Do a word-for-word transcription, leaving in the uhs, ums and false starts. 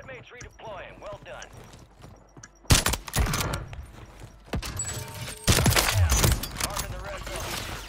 Squad mates redeploying. Well done. Marking the red zone.